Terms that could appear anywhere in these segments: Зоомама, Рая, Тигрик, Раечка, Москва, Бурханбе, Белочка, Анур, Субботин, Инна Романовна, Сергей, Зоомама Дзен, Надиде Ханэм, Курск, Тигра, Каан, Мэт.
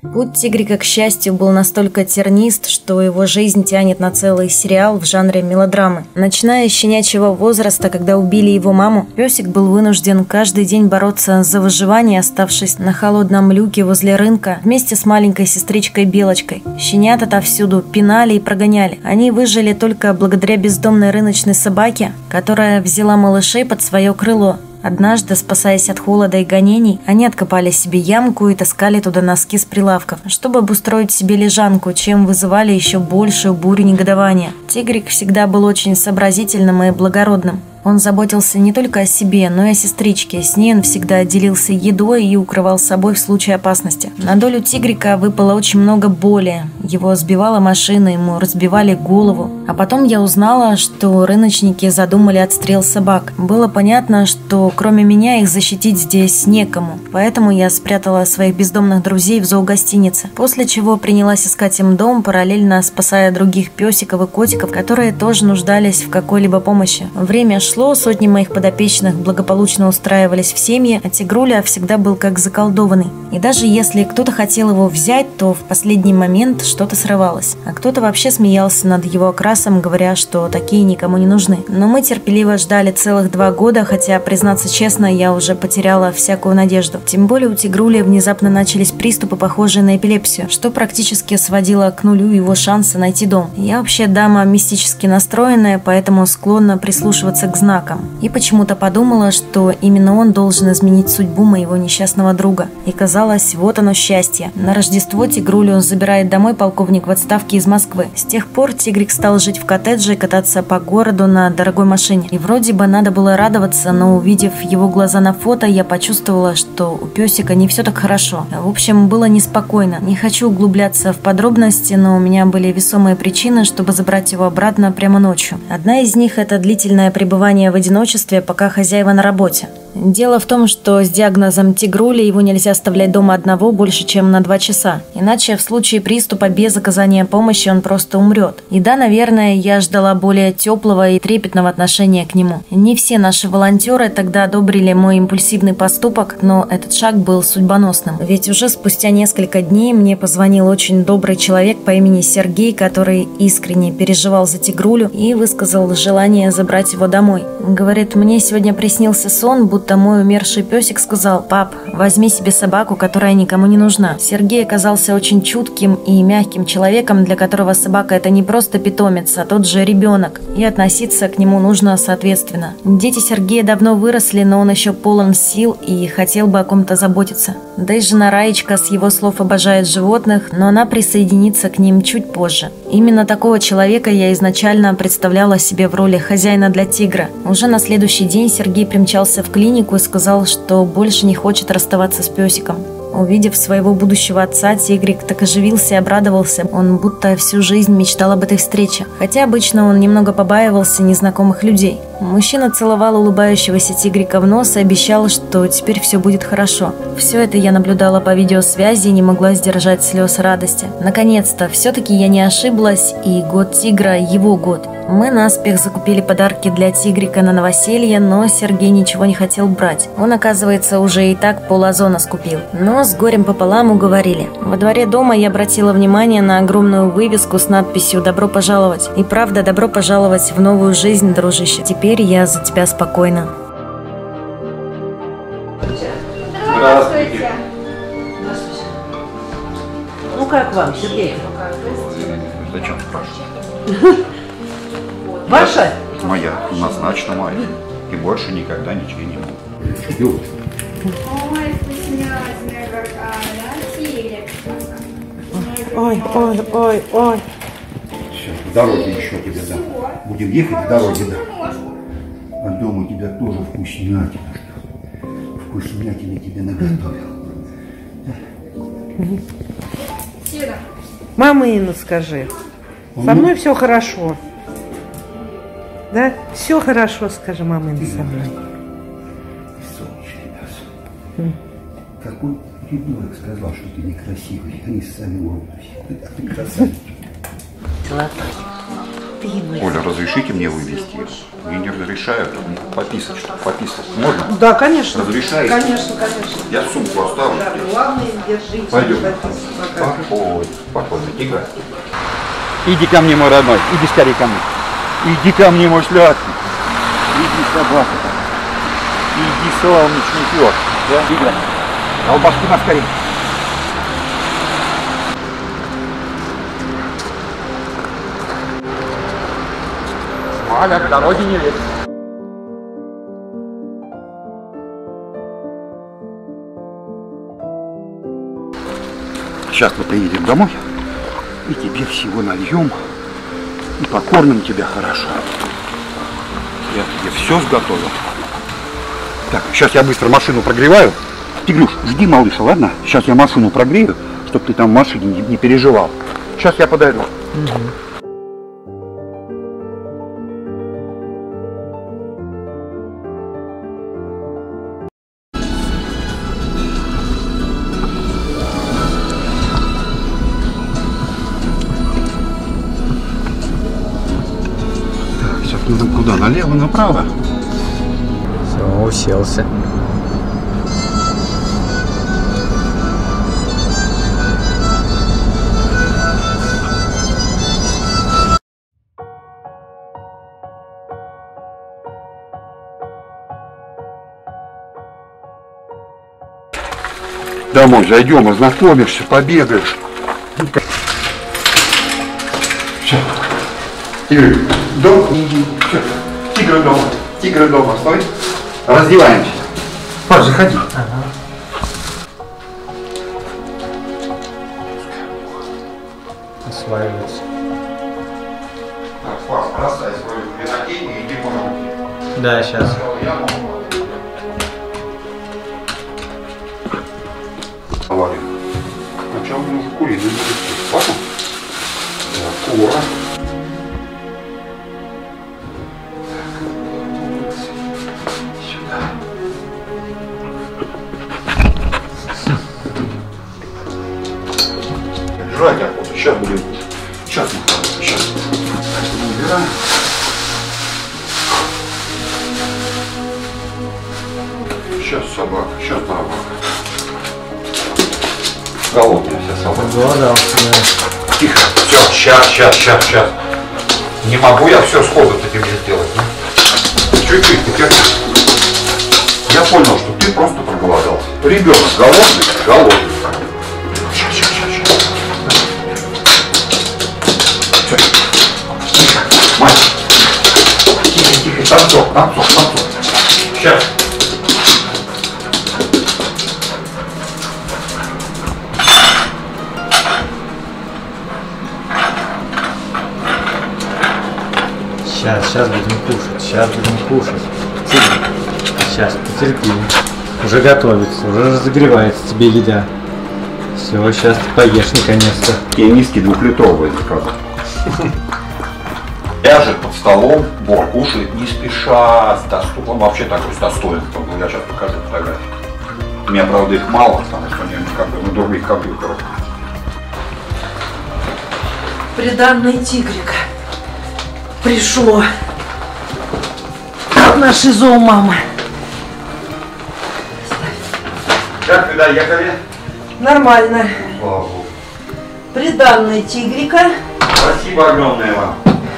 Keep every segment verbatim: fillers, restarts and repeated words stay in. Путь Тигрика, к счастью, был настолько тернист, что его жизнь тянет на целый сериал в жанре мелодрамы. Начиная с щенячьего возраста, когда убили его маму, песик был вынужден каждый день бороться за выживание, оставшись на холодном люке возле рынка вместе с маленькой сестричкой Белочкой. Щенят отовсюду пинали и прогоняли. Они выжили только благодаря бездомной рыночной собаке, которая взяла малышей под свое крыло. Однажды, спасаясь от холода и гонений, они откопали себе ямку и таскали туда носки с прилавков, чтобы обустроить себе лежанку, чем вызывали еще большую бурю негодования. Тигрик всегда был очень сообразительным и благородным. Он заботился не только о себе, но и о сестричке. С ней он всегда делился едой и укрывал собой в случае опасности. На долю Тигрика выпало очень много боли. Его сбивала машина, ему разбивали голову. А потом я узнала, что рыночники задумали отстрел собак. Было понятно, что кроме меня их защитить здесь некому. Поэтому я спрятала своих бездомных друзей в зоогостинице. После чего принялась искать им дом, параллельно спасая других песиков и котиков, которые тоже нуждались в какой-либо помощи. Время шло, сотни моих подопечных благополучно устраивались в семьи, а Тигруля всегда был как заколдованный. И даже если кто-то хотел его взять, то в последний момент что-то срывалось. А кто-то вообще смеялся над его окрасом, говоря, что такие никому не нужны. Но мы терпеливо ждали целых два года, хотя, признаться честно, я уже потеряла всякую надежду. Тем более у Тигрули внезапно начались приступы, похожие на эпилепсию, что практически сводило к нулю его шансы найти дом. Я вообще дама мистически настроенная, поэтому склонна прислушиваться к знаком, и почему-то подумала, что именно он должен изменить судьбу моего несчастного друга. И казалось, вот оно счастье. На Рождество Тигрулю забирает домой полковник в отставке из Москвы. С тех пор Тигрик стал жить в коттедже и кататься по городу на дорогой машине. И вроде бы надо было радоваться, но увидев его глаза на фото, я почувствовала, что у песика не все так хорошо. В общем, было неспокойно. Не хочу углубляться в подробности, но у меня были весомые причины, чтобы забрать его обратно прямо ночью. Одна из них – это длительное пребывание в одиночестве, пока хозяева на работе. Дело в том, что с диагнозом Тигрули его нельзя оставлять дома одного больше, чем на два часа. Иначе в случае приступа без оказания помощи он просто умрет. И да, наверное, я ждала более теплого и трепетного отношения к нему. Не все наши волонтеры тогда одобрили мой импульсивный поступок, но этот шаг был судьбоносным. Ведь уже спустя несколько дней мне позвонил очень добрый человек по имени Сергей, который искренне переживал за Тигрулю и высказал желание забрать его домой. Говорит, мне сегодня приснился сон, будто Будто мой умерший песик сказал: «Пап, возьми себе собаку, которая никому не нужна». Сергей оказался очень чутким и мягким человеком, для которого собака – это не просто питомец, а тот же ребенок, и относиться к нему нужно соответственно. Дети Сергея давно выросли, но он еще полон сил и хотел бы о ком-то заботиться. Да и жена Раечка, с его слов, обожает животных, но она присоединится к ним чуть позже. Именно такого человека я изначально представляла себе в роли хозяина для тигра. Уже на следующий день Сергей примчался в клинику и сказал, что больше не хочет расставаться с песиком. Увидев своего будущего отца, Тигрик так оживился и обрадовался. Он будто всю жизнь мечтал об этой встрече, хотя обычно он немного побаивался незнакомых людей. Мужчина целовал улыбающегося Тигрика в нос и обещал, что теперь все будет хорошо. Все это я наблюдала по видеосвязи и не могла сдержать слез радости. Наконец-то, все-таки я не ошиблась, и год тигра – его год. Мы наспех закупили подарки для Тигрика на новоселье, но Сергей ничего не хотел брать. Он, оказывается, уже и так полазона скупил. Но с горем пополам уговорили. Во дворе дома я обратила внимание на огромную вывеску с надписью «Добро пожаловать». И правда, добро пожаловать в новую жизнь, дружище. Теперь я за тебя спокойна. Здравствуйте. Здравствуйте. Ну как вам, Сергей? Зачем спрашивать? Ваша? Моя. Назначена моя. И больше никогда ничего не буду. Ой, ой, ой, ой. Все, в дороге еще тебе дам. Будем ехать, в дороге дам. А дома у тебя тоже вкуснятина. Вкуснятина тебе наготовил. Мама Инна, скажи. Со мной все хорошо. Да? Все хорошо, скажи, мама, не со мной. Солнечный нас. Какой ребенок сказал, что ты некрасивый. Они сами улыбнулись. А ты красавица. Золотой. Оля, разрешите мне вывести его? Мне не разрешают, пописать, чтобы пописать. Можно? Да, конечно. Разрешаете? Конечно, конечно. Я сумку оставлю. Да, главное, держите. Пойдем. Спокойно, спокойно. Тигра. Иди ко мне, мой родной. Иди скорее ко мне. Иди ко мне, мой шляпник. Иди, собака. Иди, солнечный пёс. Да? Тигра. Колбаску на скорее. Аля, к дороге не лезь. Сейчас мы приедем домой, и тебе всего нальем, и покормим тебя хорошо. Я тебе все сготовил. Так, сейчас я быстро машину прогреваю. Тигрюш, жди малыша, ладно? Сейчас я машину прогрею, чтобы ты там в машине не переживал. Сейчас я подойду. Угу. Налево, направо. Все, уселся. Домой зайдем, ознакомишься, побегаешь. Все. Игорь, дом. Все. Тигры дома, тигры дома, стой. Раздеваемся. Паш, заходи. Ага. Осваивается. Так, Паш, бросай свою винотень и иди помоги. Да, сейчас. Говорю. Сначала нужно курить, нужно курить. Папа? Кура. Сейчас будем. Сейчас мы. Сейчас. Убираем. Сейчас собака. Сейчас собака. Голодная вся собака. Голодался, да. Тихо. Все. Сейчас, сейчас, сейчас, сейчас. Не могу я все сходу тебе сделать. Чуть-чуть. Я понял, что ты просто проголодался. Ребенок голодный, голодный. Танцов, танцов, танцов. Сейчас. Сейчас, сейчас будем кушать, сейчас будем кушать. Сейчас, потерпи. Уже готовится, уже разогревается тебе еда. Все, сейчас ты поешь наконец-то. Такие миски двухлитровые заказал. Ляжет под столом, бор кушает не спеша, с достоинством, вообще такой с достоинством, я сейчас покажу фотографии. У меня, правда, их мало, потому что у меня как бы, ну, других компьютеров. Приданное Тигрик пришло от нашей зоомамы. Как вы доехали? Нормально. Слава Богу. Приданное Тигрика. Спасибо огромное вам.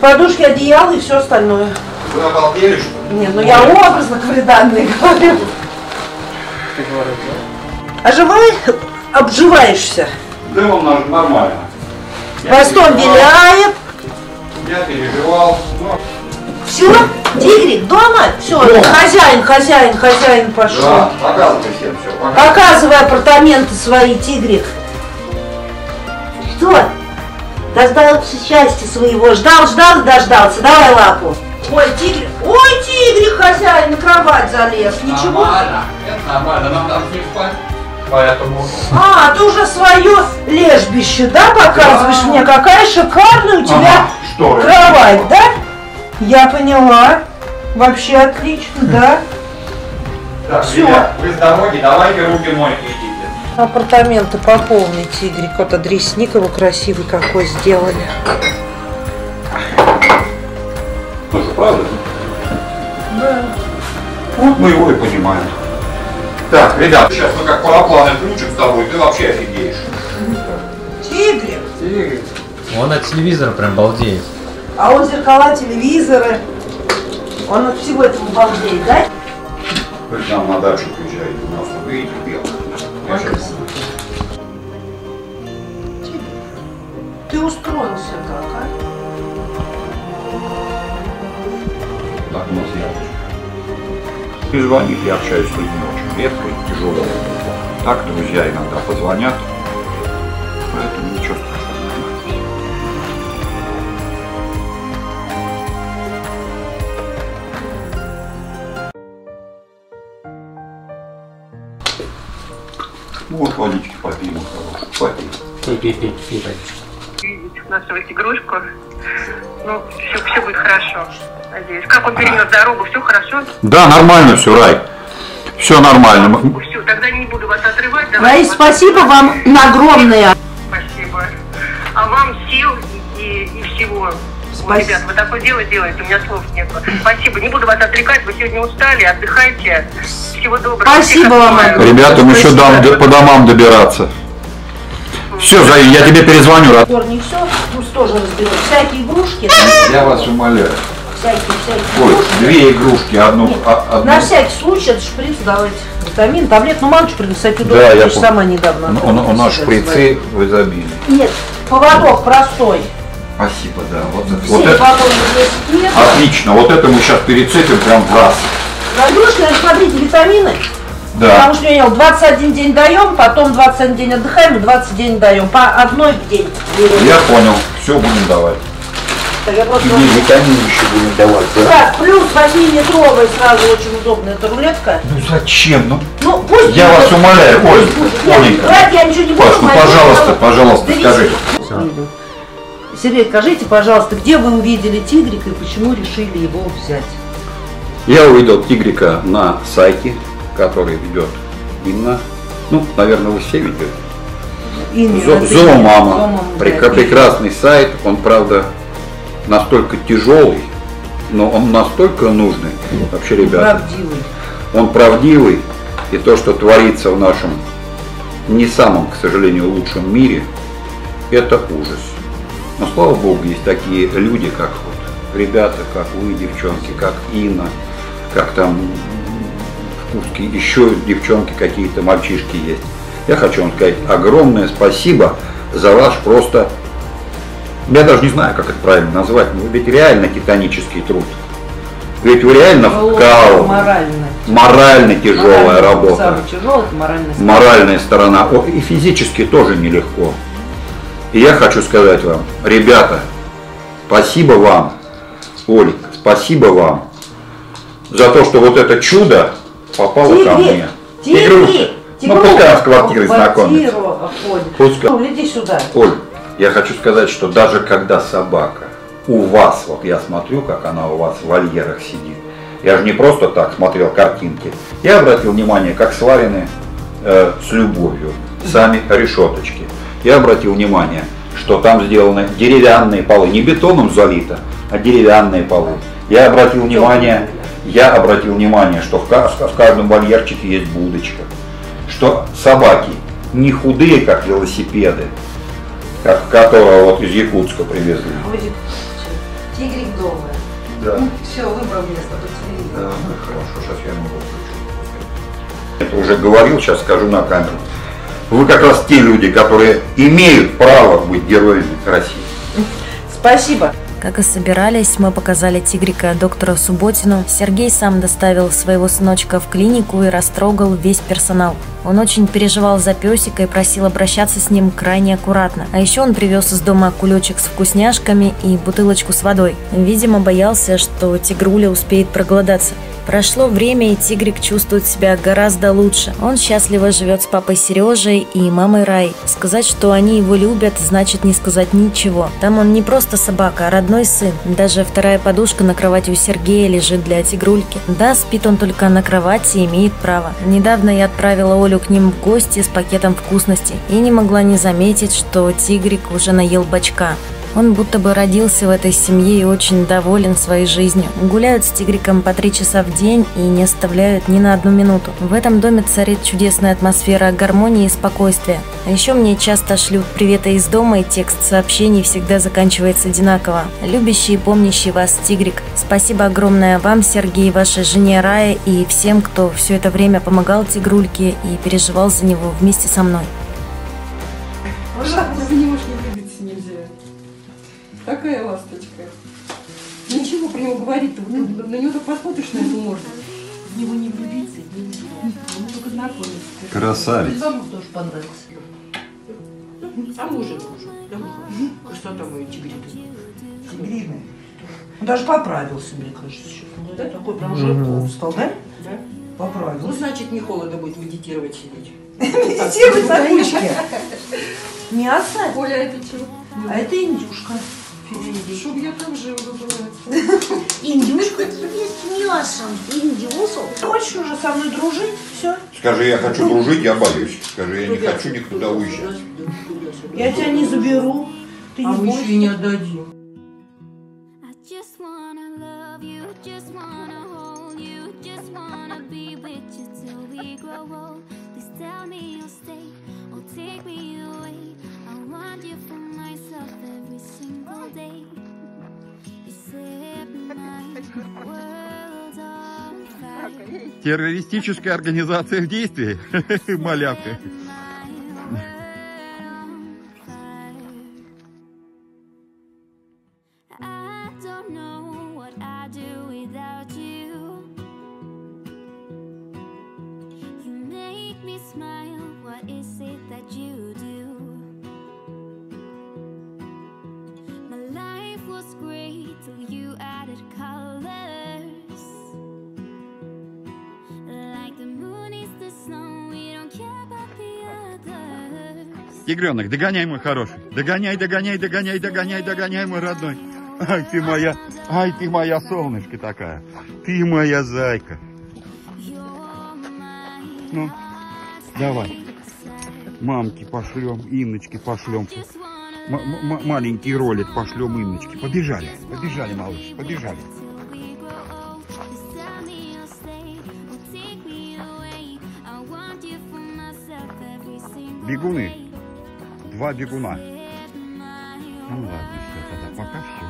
Подушки, одеяло и все остальное. Вы обалдели, что ли? Нет, ну Ой. я образно приданные говорю. Ты говоришь, да? Оживай, обживаешься. Да он нормально. Хвостом виляет. Я переживал. Но... Все, Тигрик дома? Все, дома. хозяин, хозяин, хозяин пошел. Да, показывай всем все. Показывай, показывай апартаменты свои, Тигрик. Что? Дождался счастья своего, ждал, ждал, дождался. Давай лапу. Ой, Тигрик, ой, Тигрик, хозяин на кровать залез. Ничего? Нормально, это нормально, нам там не спать, поэтому... А, ты уже свое лежбище, да, показываешь да. мне? Какая шикарная у тебя ага. Что кровать, это? Да? Я поняла. Вообще отлично, да? Так, все. Ребят, вы с дороги, давайте руки мойте идите. Апартаменты по полной, Тигрик. Вот адресник его красивый какой сделали. Тоже правда? Да. Вот мы его и понимаем. Так, ребят, сейчас мы как парапланы включим с тобой, ты вообще офигеешь. Тигрик. Тигрик. Он от телевизора прям балдеет. А он зеркала, телевизоры. Он от всего этого балдеет, да? Хоть нам на дачу приезжает, у нас тут видите белка. Я сейчас помню. Тигрик, ты устроился как, а? Так у нас явочка. Звонит, я общаюсь с людьми очень редко и тяжело. Так друзья иногда позвонят, поэтому ничего страшного. Ну вот водички попьем, хорошо. Попей, пей, пей, пей. Нашу игрушку. Ну, все, все будет хорошо. Надеюсь. Как он перенес дорогу? Все хорошо? Да, нормально все, Рай. Все нормально. Все, тогда не буду вас отрывать. Рай, вас... спасибо вам огромное. Спасибо. А вам сил и, и всего. Вот, ребят, вы такое дело делаете, у меня слов нет. Спасибо. Не буду вас отвлекать, вы сегодня устали, отдыхайте. Всего доброго. Спасибо вам. Ребятам еще дам, по домам добираться. Все, Зай, я тебе перезвоню. Не все, пусть тоже разберем. Всякие игрушки. Я вас умоляю. Всякие, всякие Ой, игрушки. Две игрушки, одну, Нет, а, одну. На всякий случай этот шприц давайте. Витамин, таблет, ну мамочку принесать удобно, да, я сама недавно. У, у, у нас шприцы в изобилии. Нет, поводок простой. Спасибо, да. Вот, вот это. Отлично, вот это мы сейчас перецепим прям в раз. На игрушки, смотрите, витамины. Да. Потому что я двадцать один день даем, потом двадцать один день отдыхаем и двадцать день даем. По одной в день. Я понял, все будем давать. Я просто... И витамины еще будем давать, да? Так, плюс восьмилитровая сразу очень удобная эта рулетка. Ну зачем? Ну, ну пусть я вас умоляю, Оль, Оленька. Брать я ничего не буду. Паш, ну пожалуйста, пожалуйста, скажите. Сергей, скажите, пожалуйста, где вы увидели тигрика и почему решили его взять? Я увидел тигрика на сайте, который ведет Инна. Ну, наверное, вы все видели. Зо Зоомама. Прекрасный сайт, он, правда, настолько тяжелый, но он настолько нужный, вообще, ребята. Правдивый. Он правдивый, и то, что творится в нашем не самом, к сожалению, лучшем мире, это ужас. Но слава богу, есть такие люди, как вот ребята, как вы, девчонки, как Инна, как там в Курске еще девчонки какие-то, мальчишки есть. Я хочу вам сказать огромное спасибо за ваш просто... Я даже не знаю, как это правильно назвать, но ведь реально титанический труд. Ведь вы реально вкалываете. Морально. Морально тяжелая морально, работа. Самая тяжелая, моральная сторона. Моральная сторона. О, и физически тоже нелегко. И я хочу сказать вам, ребята, спасибо вам, Олик, спасибо вам за то, что вот это чудо попало Тигрик, ко мне. Тигрик, ну пускай с квартирой знакомится. Ну, иди сюда. Оль. Я хочу сказать, что даже когда собака у вас, вот я смотрю, как она у вас в вольерах сидит, я же не просто так смотрел картинки, я обратил внимание, как сварены э, с любовью сами решеточки. Я обратил внимание, что там сделаны деревянные полы, не бетоном залито, а деревянные полы. Я обратил внимание, я обратил внимание, что в, в каждом вольерчике есть будочка, что собаки не худые, как велосипеды, как которого вот из Якутска привезли. Тигрик дома. Да. Ну, все, выбрал место под телевизор. Да, ну, хорошо, сейчас я могу включить. Это уже говорил, сейчас скажу на камеру. Вы как раз те люди, которые имеют право быть героями России. Спасибо. Как и собирались, мы показали тигрика доктору Субботину. Сергей сам доставил своего сыночка в клинику и растрогал весь персонал. Он очень переживал за песика и просил обращаться с ним крайне аккуратно. А еще он привез из дома кулечек с вкусняшками и бутылочку с водой. Видимо, боялся, что тигруля успеет проголодаться. Прошло время, и тигрик чувствует себя гораздо лучше. Он счастливо живет с папой Сережей и мамой Рай. Сказать, что они его любят, значит не сказать ничего. Там он не просто собака, а родной сын. Даже вторая подушка на кровати у Сергея лежит для тигрульки. Да, спит он только на кровати и имеет право. Недавно я отправила Олю к ним в гости с пакетом вкусностей и не могла не заметить, что тигрик уже наел бочка. Он будто бы родился в этой семье и очень доволен своей жизнью. Гуляют с Тигриком по три часа в день и не оставляют ни на одну минуту. В этом доме царит чудесная атмосфера гармонии и спокойствия. А еще мне часто шлют приветы из дома, и текст сообщений всегда заканчивается одинаково. Любящий и помнящий вас Тигрик. Спасибо огромное вам, Сергей, вашей жене Рае и всем, кто все это время помогал Тигрульке и переживал за него вместе со мной. Ужасно, за него ж не влюбиться нельзя. Такая ласточка. Ничего про него говорить-то, вот, на него так посмотришь, на него можно. В него не влюбиться, нельзя. Он только знакомится. Красавец. Замуж тоже понравился. А мужик уже. Красота моя тигриная. Он даже поправился, мне кажется, еще. Да, такой прям жирков стал, да? Да. Поправился. Ну, значит, не холодно будет медитировать сидеть. Медитировать на ручке. Мясо? Оля, это чего? А это индюшка. Чтобы я там жила была. Индюшка есть мясом. Индюшку. Хочешь уже со мной дружить? Все. Скажи, я хочу дружить, я боюсь. Скажи, я не хочу никуда уезжать. Я тебя не заберу. Ты не будешь и не отдадим. Террористическая организация в действии. Малявка. Тигренок, догоняй, мой хороший. Догоняй, догоняй, догоняй, догоняй, догоняй, мой родной. Ай, ты моя, ай, ты моя солнышко такая. Ты моя зайка. Ну, давай. Мамки пошлем, Инночки пошлем. Маленький ролик пошлем Инночки. Побежали, побежали, малыш, побежали. Бегуны. Два бегуна. Ну ладно, все, тогда пока.